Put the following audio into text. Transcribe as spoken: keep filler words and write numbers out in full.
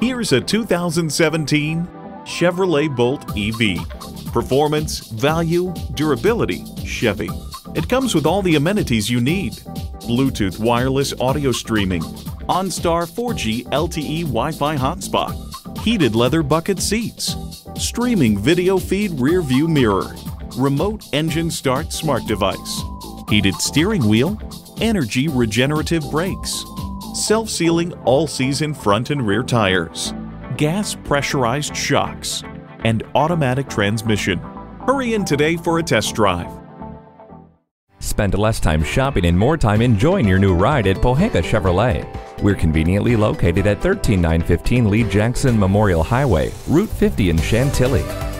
Here's a two thousand seventeen Chevrolet Bolt E V. Performance, value, durability, Chevy. It comes with all the amenities you need. Bluetooth wireless audio streaming, OnStar four G L T E Wi-Fi hotspot, heated leather bucket seats, streaming video feed rear view mirror, remote engine start smart device, heated steering wheel, energy regenerative brakes, self-sealing all-season front and rear tires, gas pressurized shocks, and automatic transmission. Hurry in today for a test drive. Spend less time shopping and more time enjoying your new ride at Pohanka Chevrolet. We're conveniently located at one three nine one five Lee Jackson Memorial Highway, Route fifty in Chantilly.